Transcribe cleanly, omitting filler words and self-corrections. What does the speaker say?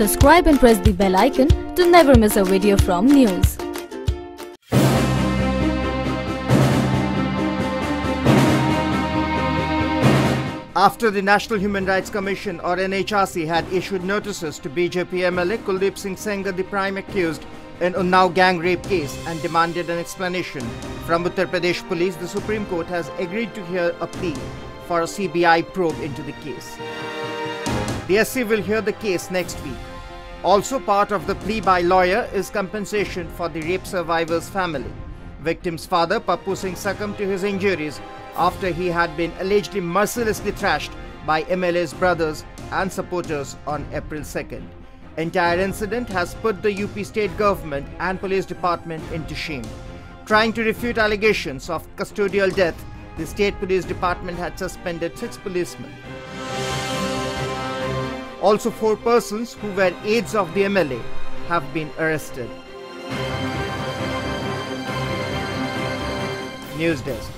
Subscribe and press the bell icon to never miss a video from news. After the National Human Rights Commission or NHRC had issued notices to BJP MLA Kuldeep Singh Sengar, the prime accused in Unnao gang rape case, and demanded an explanation from Uttar Pradesh police, the Supreme Court has agreed to hear a plea for a CBI probe into the case. The SC will hear the case next week. Also part of the plea by lawyer is compensation for the rape survivor's family. Victim's father, Pappu Singh, succumbed to his injuries after he had been allegedly mercilessly thrashed by MLA's brothers and supporters on April 2nd. Entire incident has put the UP state government and police department into shame. Trying to refute allegations of custodial death, the state police department had suspended 6 policemen. Also 4 persons who were aides of the MLA have been arrested. News Desk.